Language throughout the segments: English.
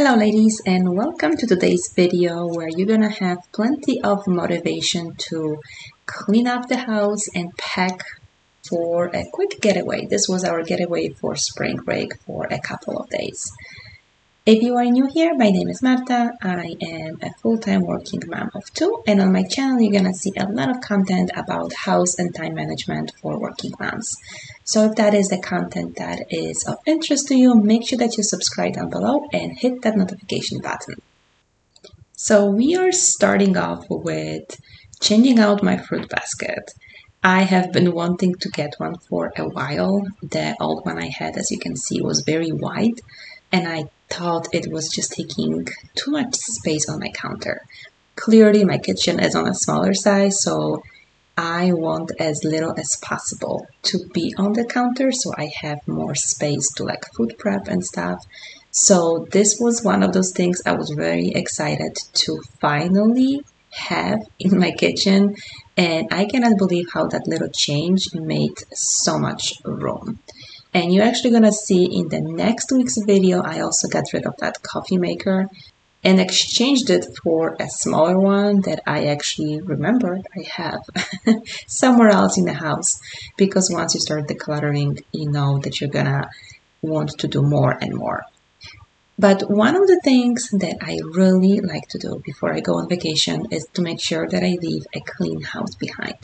Hello ladies, and welcome to today's video where you're gonna have plenty of motivation to clean up the house and pack for a quick getaway. This was our getaway for spring break for a couple of days. If you are new here, my name is Marta. I am a full-time working mom of two, and on my channel you're gonna see a lot of content about house and time management for working moms. So if that is the content that is of interest to you, make sure that you subscribe down below and hit that notification button. So we are starting off with changing out my fruit basket. I have been wanting to get one for a while. The old one I had, as you can see, was very wide, and I thought it was just taking too much space on my counter. Clearly, my kitchen is on a smaller size, so I want as little as possible to be on the counter so I have more space to like food prep and stuff. So this was one of those things I was very excited to finally have in my kitchen, and I cannot believe how that little change made so much room. And you're actually gonna see in the next week's video I also got rid of that coffee maker and exchanged it for a smaller one that I actually remembered I have somewhere else in the house, because once you start decluttering, you know that you're gonna want to do more and more. But one of the things that I really like to do before I go on vacation is to make sure that I leave a clean house behind,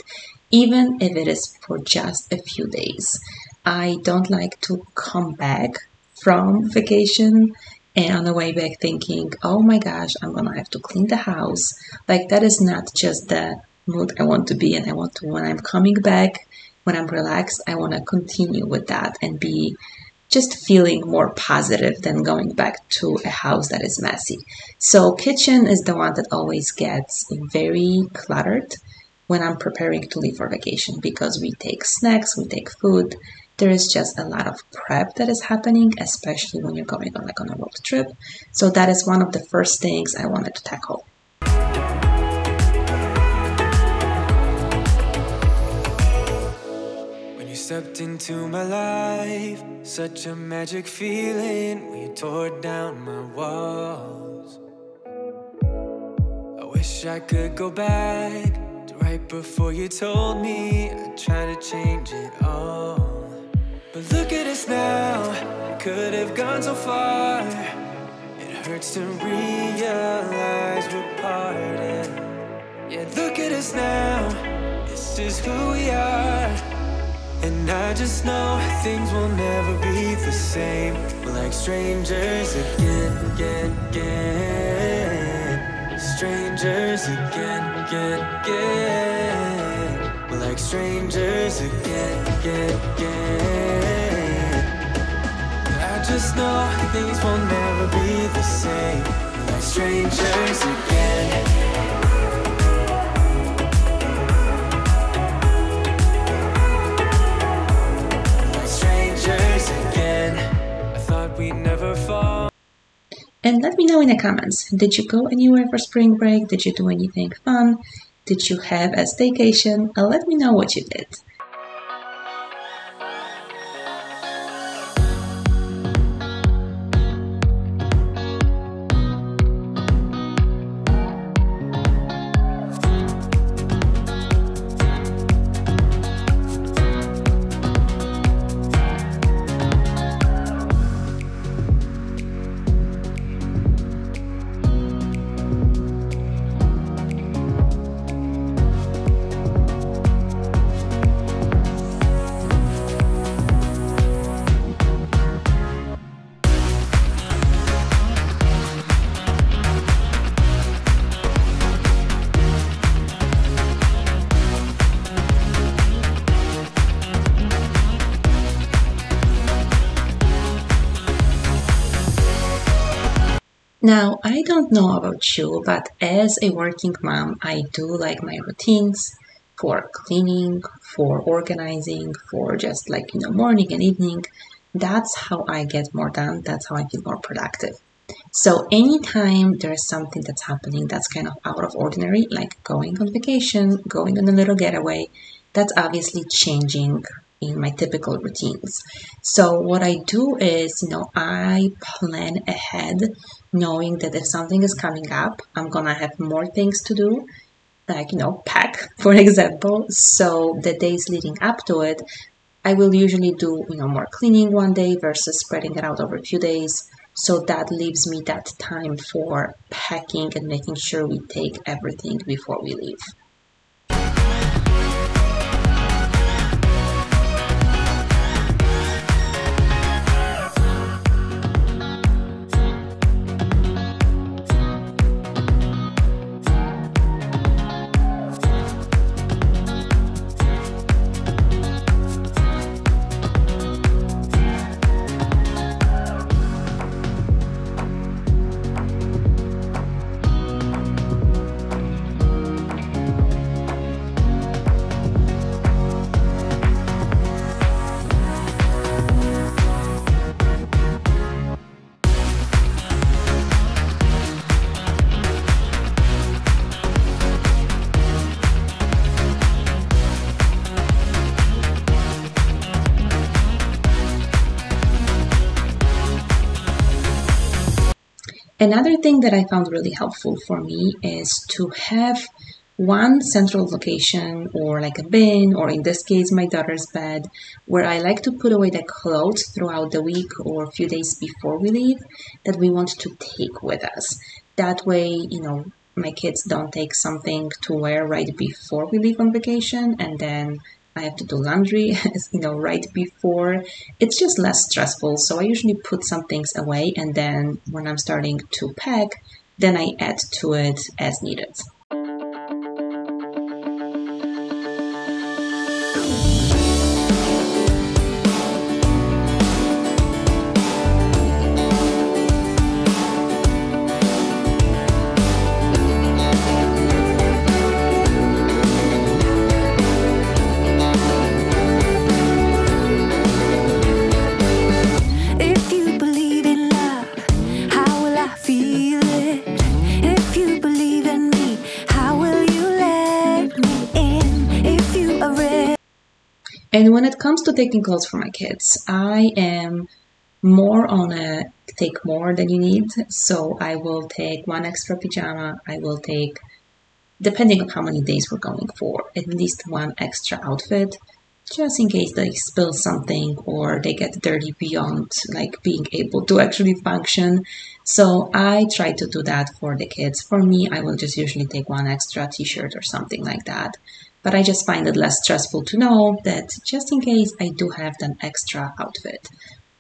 even if it is for just a few days. I don't like to come back from vacation and on the way back thinking, oh my gosh, I'm gonna have to clean the house. Like, that is not just the mood I want to be in. I want to, when I'm coming back, when I'm relaxed, I wanna continue with that and be just feeling more positive than going back to a house that is messy. So kitchen is the one that always gets very cluttered when I'm preparing to leave for vacation, because we take snacks, we take food. There is just a lot of prep that is happening, especially when you're going on a road trip. So that is one of the first things I wanted to tackle. When you stepped into my life, such a magic feeling, when you tore down my walls. I wish I could go back to right before you told me I'd try to change it all. But look at us now, we could have gone so far. It hurts to realize we're parted. Yeah, look at us now, this is who we are. And I just know things will never be the same. We're like strangers again, again, again. Strangers again, again, again. We're like strangers again, again, again. Just know things will never be the same. We're like strangers again. We're like strangers again. I thought we'd never fall. And let me know in the comments, did you go anywhere for spring break? Did you do anything fun? Did you have a staycation? Let me know what you did. Now, I don't know about you, but as a working mom, I do like my routines for cleaning, for organizing, for just like, you know, morning and evening. That's how I get more done. That's how I feel more productive. So anytime there is something that's happening that's kind of out of ordinary, like going on vacation, going on a little getaway, that's obviously changing in my typical routines. So what I do is, you know, I plan ahead knowing that if something is coming up, I'm gonna have more things to do, like, you know, pack, for example. So the days leading up to it, I will usually do, you know, more cleaning one day versus spreading it out over a few days. So that leaves me that time for packing and making sure we take everything before we leave. Another thing that I found really helpful for me is to have one central location, or like a bin, or in this case my daughter's bed, where I like to put away the clothes throughout the week or a few days before we leave that we want to take with us. That way, you know, my kids don't take something to wear right before we leave on vacation, and then I have to do laundry, you know, right before. It's just less stressful. So I usually put some things away, and then when I'm starting to pack, then I add to it as needed. And when it comes to taking clothes for my kids, I am more on a take more than you need. So I will take one extra pajama. I will take, depending on how many days we're going for, at least one extra outfit, just in case they spill something or they get dirty beyond like being able to actually function. So I try to do that for the kids. For me, I will just usually take one extra t-shirt or something like that. But I just find it less stressful to know that just in case I do have an extra outfit.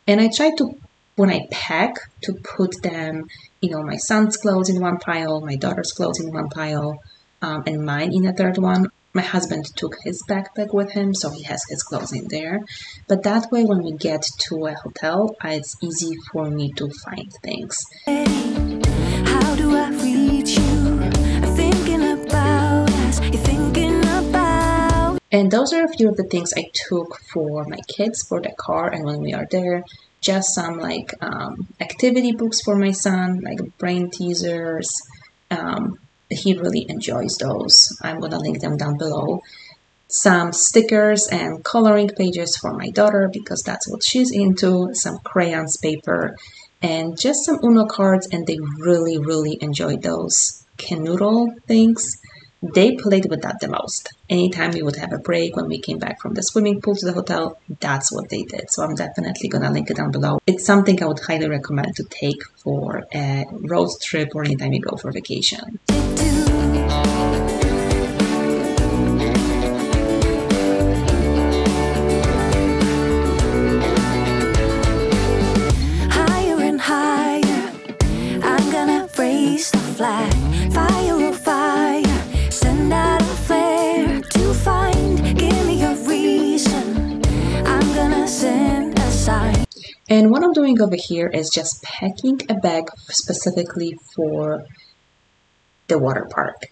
And I try to, when I pack, to put them, you know, my son's clothes in one pile, my daughter's clothes in one pile, and mine in a third one. My husband took his backpack with him, so he has his clothes in there. But that way, when we get to a hotel, it's easy for me to find things. Hey, how do I reach you? I'm thinking about us. You're thinking. And those are a few of the things I took for my kids for the car and when we are there. Just some like activity books for my son, like brain teasers. He really enjoys those. I'm gonna link them down below. Some stickers and coloring pages for my daughter because that's what she's into. Some crayons, paper, and just some UNO cards. And they really, really enjoy those Kanoodle things. They played with that the most. Anytime we would have a break when we came back from the swimming pool to the hotel, that's what they did. So I'm definitely going to link it down below. It's something I would highly recommend to take for a road trip or anytime you go for vacation. Higher and higher, I'm gonna raise the flag. Fire of fire. And what I'm doing over here is just packing a bag specifically for the water park.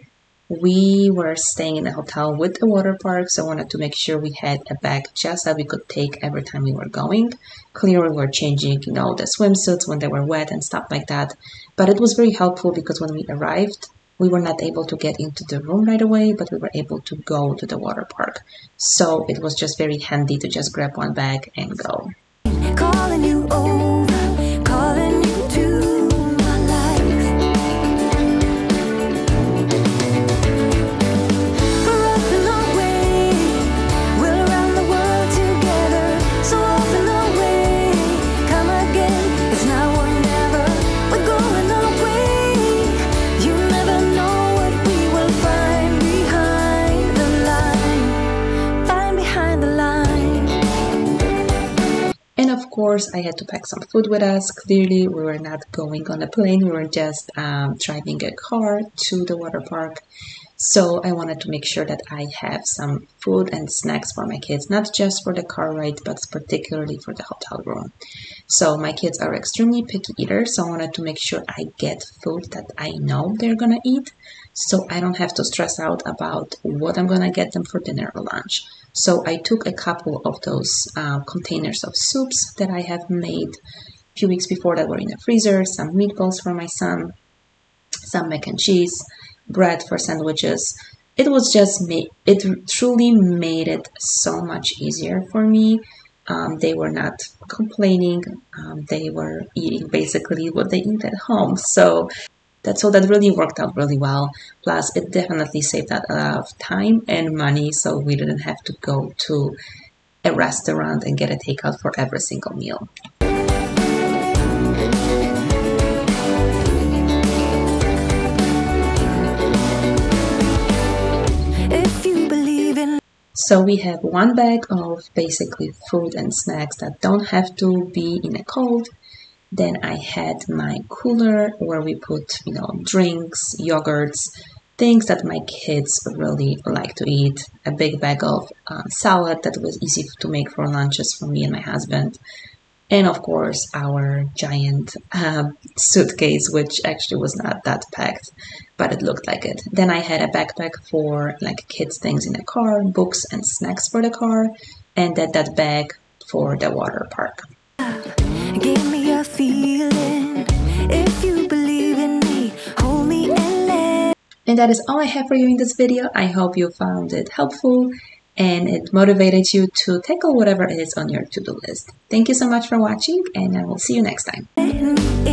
We were staying in a hotel with a water park, so I wanted to make sure we had a bag just that we could take every time we were going. Clearly, we were changing, you know, the swimsuits when they were wet and stuff like that. But it was very helpful because when we arrived, we were not able to get into the room right away, but we were able to go to the water park. So it was just very handy to just grab one bag and go. Calling you over, calling you to my life. course, I had to pack some food with us. Clearly, we were not going on a plane. We were just driving a car to the water park. So I wanted to make sure that I have some food and snacks for my kids, not just for the car ride, but particularly for the hotel room. So my kids are extremely picky eaters, so I wanted to make sure I get food that I know they're gonna eat, so I don't have to stress out about what I'm gonna get them for dinner or lunch. So I took a couple of those containers of soups that I have made a few weeks before that were in the freezer, some meatballs for my son, some mac and cheese, bread for sandwiches. It was just me. It truly made it so much easier for me. They were not complaining. They were eating basically what they eat at home. So that really worked out really well. Plus, it definitely saved a lot of time and money, so we didn't have to go to a restaurant and get a takeout for every single meal. So we have one bag of basically food and snacks that don't have to be in a cold. Then I had my cooler where we put, you know, drinks, yogurts, things that my kids really like to eat. A big bag of salad that was easy to make for lunches for me and my husband. And of course, our giant suitcase, which actually was not that packed, but it looked like it. Then I had a backpack for like kids' things in the car, books and snacks for the car, and then that bag for the water park. Give me a feeling, if you believe in me, hold me and let. And that is all I have for you in this video. I hope you found it helpful and it motivated you to tackle whatever it is on your to-do list. Thank you so much for watching, and I will see you next time.